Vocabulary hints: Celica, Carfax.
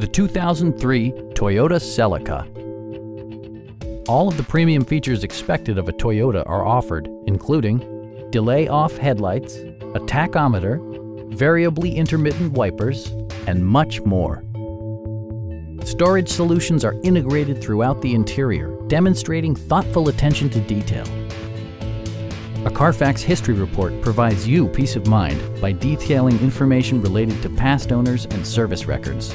the 2003 Toyota Celica. All of the premium features expected of a Toyota are offered, including delay off headlights, a tachometer, variably intermittent wipers, and much more. Storage solutions are integrated throughout the interior, demonstrating thoughtful attention to detail. A Carfax history report provides you peace of mind by detailing information related to past owners and service records.